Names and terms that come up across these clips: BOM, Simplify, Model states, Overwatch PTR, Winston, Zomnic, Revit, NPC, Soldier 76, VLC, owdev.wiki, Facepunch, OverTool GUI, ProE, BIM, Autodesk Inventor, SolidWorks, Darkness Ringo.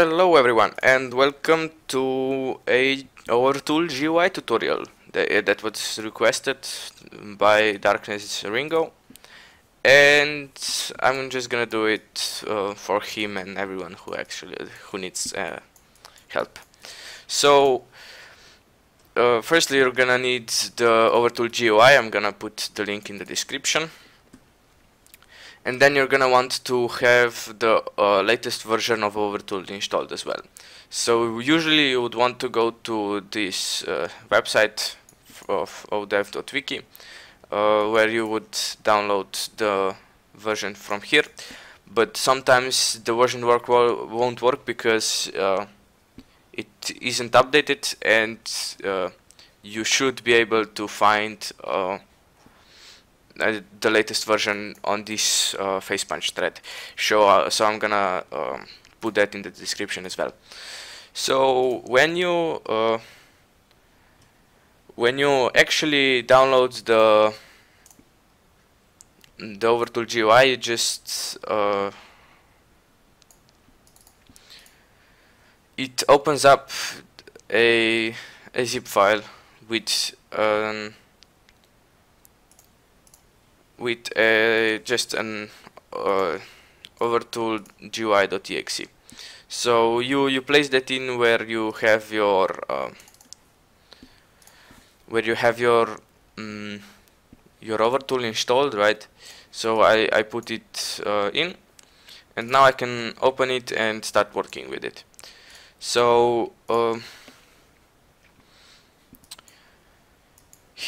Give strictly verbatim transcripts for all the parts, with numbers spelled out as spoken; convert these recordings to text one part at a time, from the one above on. Hello everyone and welcome to a OverTool G U I tutorial that was requested by Darkness Ringo, and I'm just gonna do it uh, for him and everyone who actually who needs uh, help. So uh, firstly you're gonna need the OverTool G U I. I'm gonna put the link in the description. And then you're gonna want to have the uh, latest version of OverTool installed as well. So usually you would want to go to this uh, website of owdev dot wiki uh, where you would download the version from here, but sometimes the version work won't work because uh, it isn't updated, and uh, you should be able to find uh, Uh, the latest version on this uh, Facepunch thread. So, uh, so I'm gonna uh, put that in the description as well. So when you uh, when you actually download the the OverTool G U I, you just uh, it opens up a a zip file with um, with uh, just an uh, OverTool G U I dot E X E. So you you place that in where you have your uh, where you have your um, your OverTool installed, right? So I I put it uh, in, and now I can open it and start working with it. So um,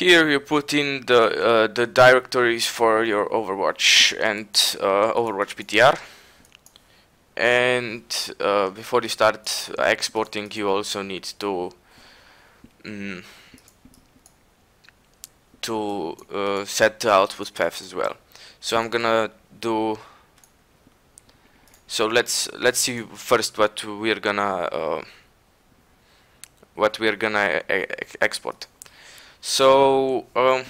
here you put in the uh, the directories for your Overwatch and uh, Overwatch P T R, and uh, before you start exporting, you also need to um, to uh, set the output paths as well. So I'm gonna do. So let's let's see first what we're gonna uh, what we're gonna e export. So um,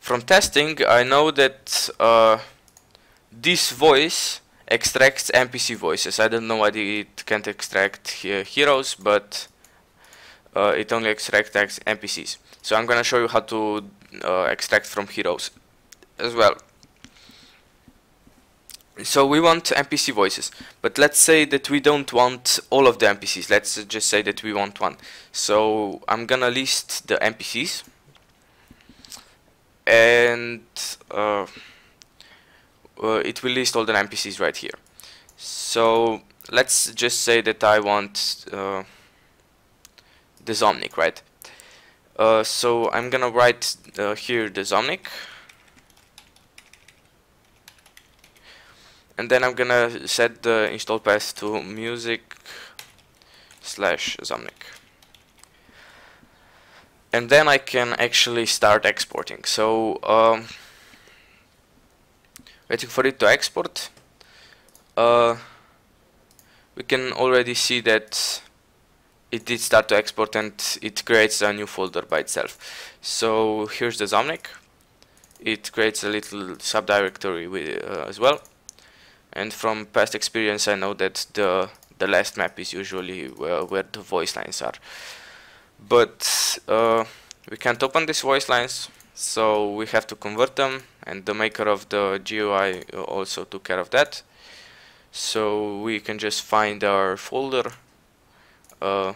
from testing, I know that uh, this voice extracts N P C voices. I don't know why it can't extract uh, heroes, but uh, it only extracts N P Cs. So I'm gonna show you how to uh, extract from heroes as well. So we want N P C voices, but let's say that we don't want all of the N P Cs. Let's just say that we want one. So I'm gonna list the N P Cs, and uh, uh, it will list all the N P Cs right here. So let's just say that I want uh, the Zomnic, right? Uh, so I'm gonna write uh, here the Zomnic. And then I'm gonna set the install path to music slash Zomnic, and then I can actually start exporting. So um, waiting for it to export, uh, we can already see that it did start to export, and it creates a new folder by itself. So here's the Zomnic. It creates a little subdirectory with uh, as well. And from past experience, I know that the the last map is usually where, where the voice lines are. But uh, we can't open these voice lines, so we have to convert them, and the maker of the G U I also took care of that. So we can just find our folder uh,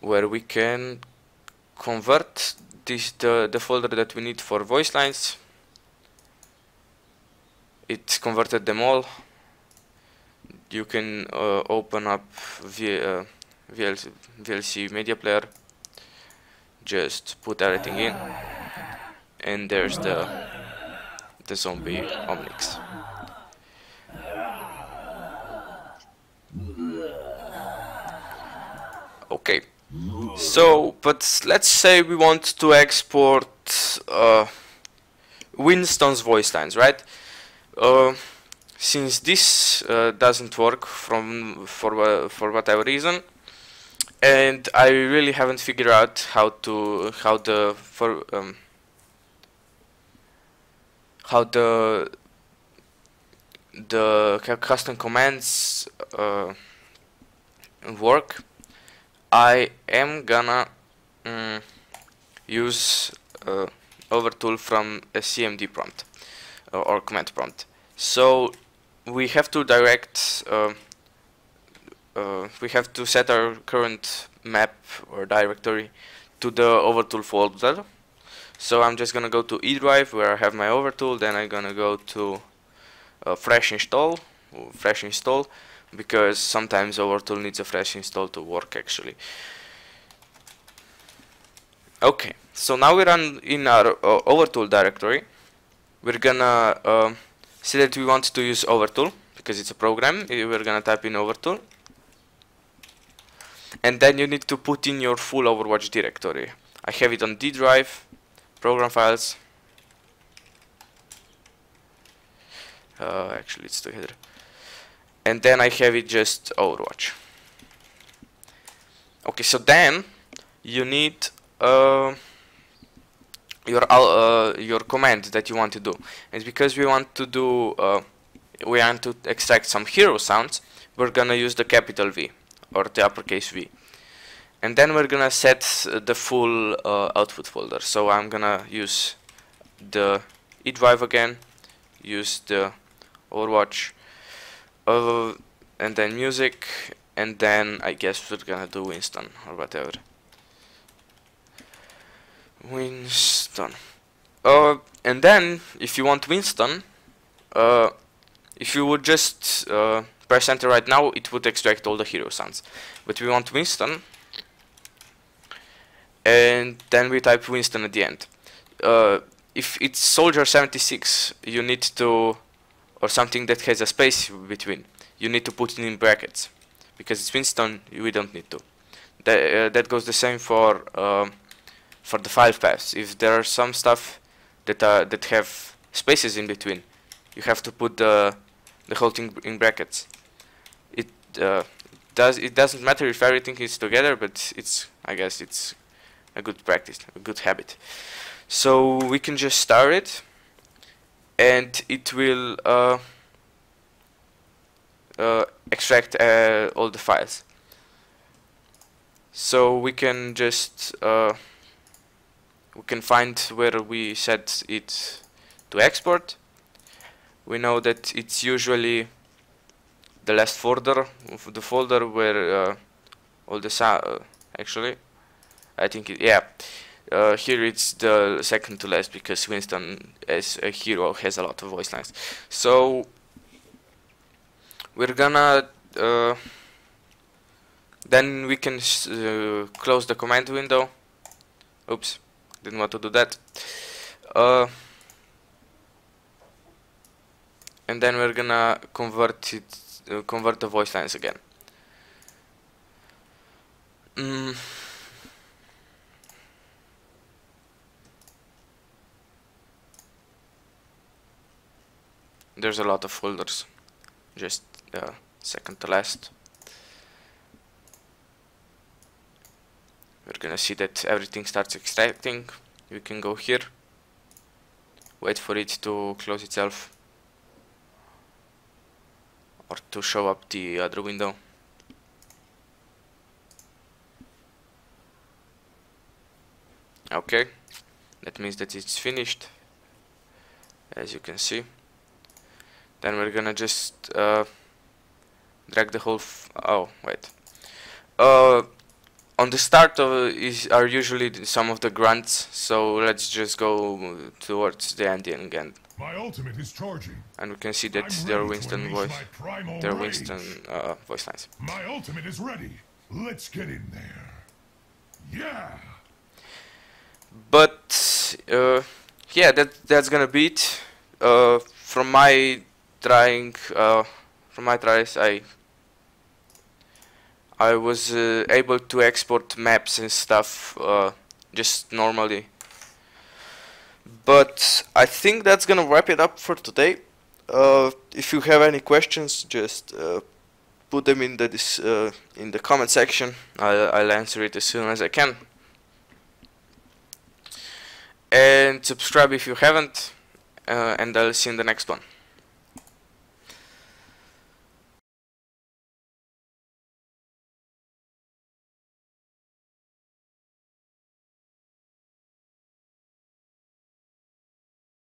where we can convert this the, the folder that we need for voice lines. It converted them all. You can uh, open up v uh, VLC, V L C media player, just put everything in, and there's the the zombie Omnix. Okay, so but let's say we want to export uh, Winston's voice lines, right? Uh, since this uh, doesn't work from for uh, for whatever reason, and I really haven't figured out how to how the for um, how the the custom commands uh, work, I am gonna um, use uh, OverTool from a C M D prompt uh, or command prompt. So we have to direct, uh, uh, we have to set our current map or directory to the OverTool folder. So I'm just gonna go to E drive where I have my OverTool, then I'm gonna go to uh, fresh install, fresh install, because sometimes OverTool needs a fresh install to work actually. Okay, so now we run in our uh, OverTool directory. We're gonna uh, say that we want to use OverTool because it's a program. We're gonna type in OverTool, and then you need to put in your full Overwatch directory. I have it on D drive, program files. Uh, actually, it's together, and then I have it just Overwatch. Okay, so then you need Uh, your uh, your command that you want to do, and because we want to do uh, we want to extract some hero sounds, we're gonna use the capital V or the uppercase V, and then we're gonna set the full uh, output folder. So I'm gonna use the E drive again, use the Overwatch, uh, and then music, and then I guess we're gonna do Winston or whatever. Winston. Uh, and then, if you want Winston, uh, if you would just uh, press enter right now, it would extract all the hero sounds. But we want Winston, and then we type Winston at the end. Uh, if it's Soldier seventy-six, you need to, or something that has a space between, you need to put it in brackets. Because it's Winston, we don't need to. That, uh, that goes the same for Uh, for the file paths. If there are some stuff that are that have spaces in between, you have to put the the whole thing in brackets. It uh, does it doesn't matter if everything is together, but it's, I guess it's a good practice, a good habit. So we can just start it, and it will uh, uh, extract uh, all the files. So we can just uh, we can find where we set it to export. We know that it's usually the last folder, the folder where uh, all the sound. Uh, actually, I think it, yeah. Uh, here it's the second to last because Winston, as a hero, has a lot of voice lines. So we're gonna. Uh, then we can s uh, close the command window. Oops. Didn't want to do that, uh, and then we're gonna convert it, uh, convert the voice lines again. Mm. There's a lot of folders, just uh, second to last. We're gonna see that everything starts extracting. We can go here, wait for it to close itself or to show up the other window. Okay, that means that it's finished, as you can see. Then we're gonna just uh, drag the whole f oh wait uh, on the start of is are usually some of the grunts, so let's just go towards the ending again. My ultimate is charging, and we can see that their Winston voice, their Winston uh, voice lines. My ultimate is ready. Let's get in there. Yeah. But uh, yeah, that that's gonna be it. Uh, from my trying, uh, from my tries, I. I was uh, able to export maps and stuff uh, just normally. But I think that's gonna wrap it up for today. Uh, if you have any questions, just uh, put them in the dis uh, in the comment section. I'll, I'll answer it as soon as I can. And subscribe if you haven't. Uh, and I'll see you in the next one.